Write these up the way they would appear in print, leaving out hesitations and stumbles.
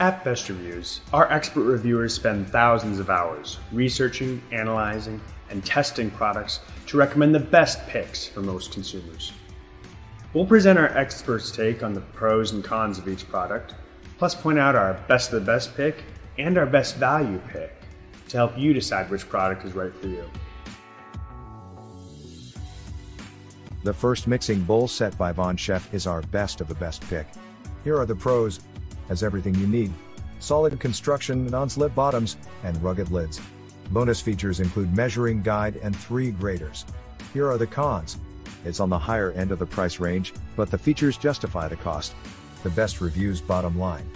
At Best Reviews, our expert reviewers spend thousands of hours researching, analyzing, and testing products to recommend the best picks for most consumers. We'll present our expert's take on the pros and cons of each product, plus point out our best of the best pick and our best value pick to help you decide which product is right for you. The first mixing bowl set by Bon Chef is our best of the best pick. Here are the pros. Has everything you need. Solid construction, non-slip bottoms, and rugged lids. Bonus features include measuring guide and 3 graters. Here are the cons. It's on the higher end of the price range, but the features justify the cost. The Best Reviews bottom line.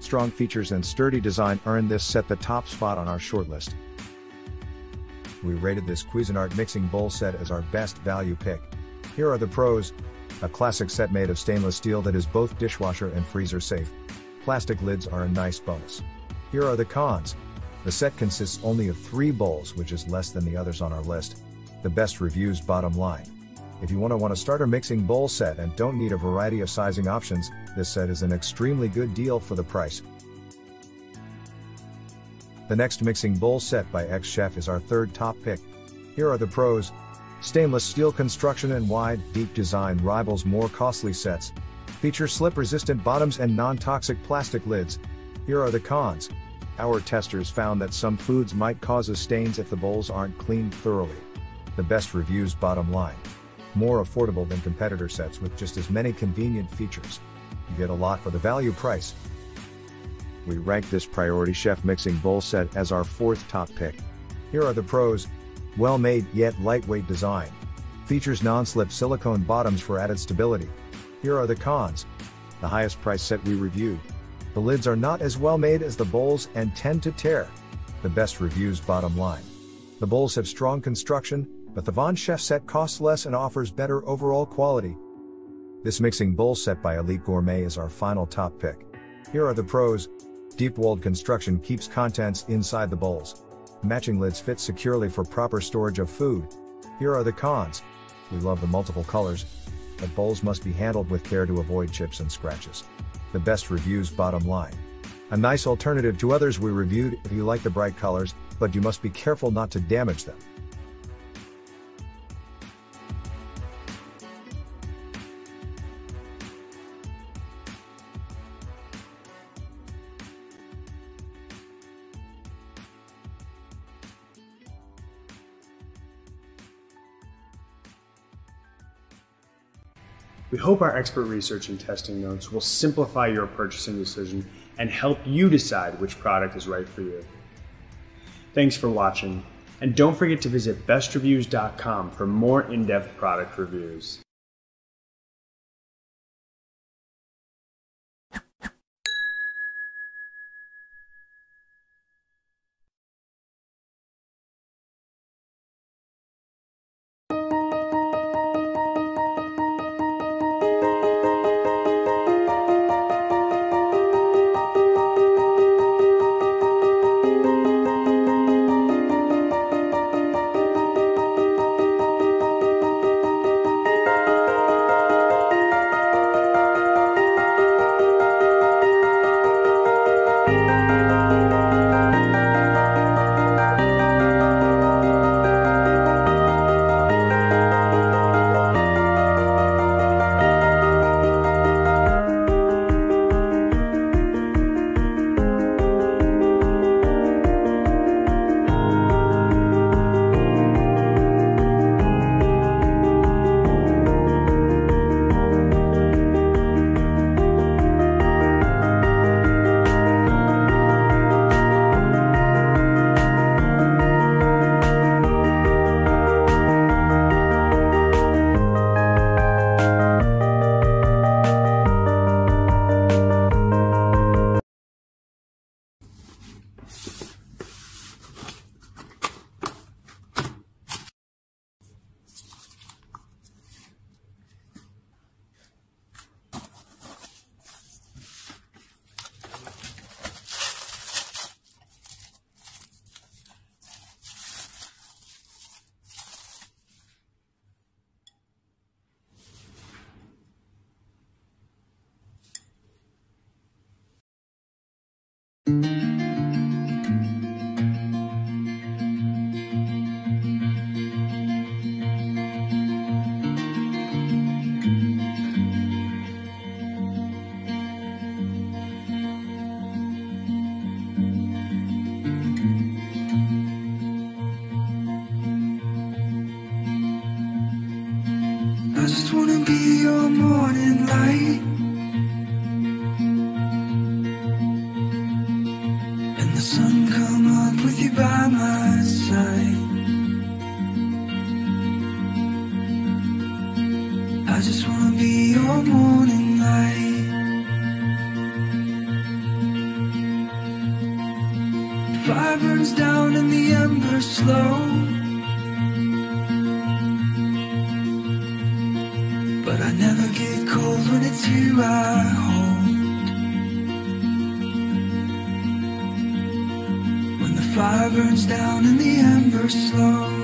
Strong features and sturdy design earn this set the top spot on our shortlist. We rated this Cuisinart mixing bowl set as our best value pick. Here are the pros. A classic set made of stainless steel that is both dishwasher and freezer safe. Plastic lids are a nice bonus. Here are the cons. The set consists only of 3 bowls, which is less than the others on our list. The Best Reviews bottom line. If you want a starter mixing bowl set and don't need a variety of sizing options, this set is an extremely good deal for the price. The next mixing bowl set by X-Chef is our third top pick. Here are the pros. Stainless steel construction and wide, deep design rivals more costly sets. Feature slip-resistant bottoms and non-toxic plastic lids. Here are the cons. Our testers found that some foods might cause stains if the bowls aren't cleaned thoroughly. The Best Reviews bottom line. More affordable than competitor sets with just as many convenient features. You get a lot for the value price. We rank this Priority Chef mixing bowl set as our fourth top pick. Here are the pros. Well-made yet lightweight design. Features non-slip silicone bottoms for added stability. Here are the cons. The highest price set we reviewed. The lids are not as well made as the bowls and tend to tear. The Best Reviews bottom line. The bowls have strong construction, but the Bon Chef set costs less and offers better overall quality. This mixing bowl set by Elite Gourmet is our final top pick. Here are the pros. Deep-walled construction keeps contents inside the bowls. Matching lids fit securely for proper storage of food. Here are the cons. We love the multiple colors, but bowls must be handled with care to avoid chips and scratches. The Best Reviews bottom line. A nice alternative to others we reviewed if you like the bright colors, but you must be careful not to damage them. We hope our expert research and testing notes will simplify your purchasing decision and help you decide which product is right for you. Thanks for watching, and don't forget to visit bestreviews.com for more in-depth product reviews. sun come up with you by my side. I just wanna be your morning light. Fire burns down and the embers slow, but I never get cold when it's you I hold. When the fire burns down and the embers slow.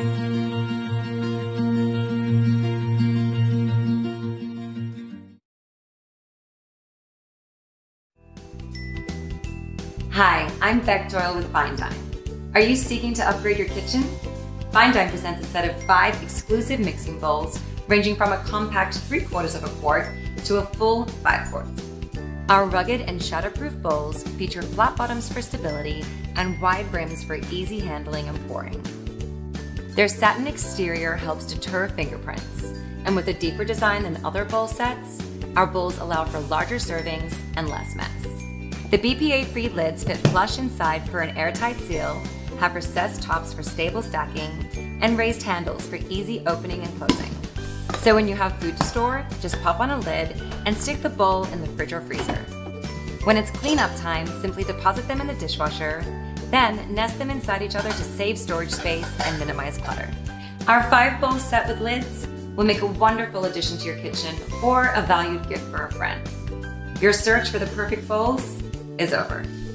Hi, I'm Bec Doyle with Fine Dime. Are you seeking to upgrade your kitchen? Fine Dime presents a set of 5 exclusive mixing bowls ranging from a compact 3/4 of a quart to a full 5 quarts. Our rugged and shatterproof bowls feature flat bottoms for stability and wide brims for easy handling and pouring. Their satin exterior helps deter fingerprints, and with a deeper design than other bowl sets, our bowls allow for larger servings and less mess. The BPA-free lids fit flush inside for an airtight seal, have recessed tops for stable stacking, and raised handles for easy opening and closing. So when you have food to store, just pop on a lid and stick the bowl in the fridge or freezer. When it's cleanup time, simply deposit them in the dishwasher, then nest them inside each other to save storage space and minimize clutter. Our 5-bowl set with lids will make a wonderful addition to your kitchen or a valued gift for a friend. Your search for the perfect bowls is over.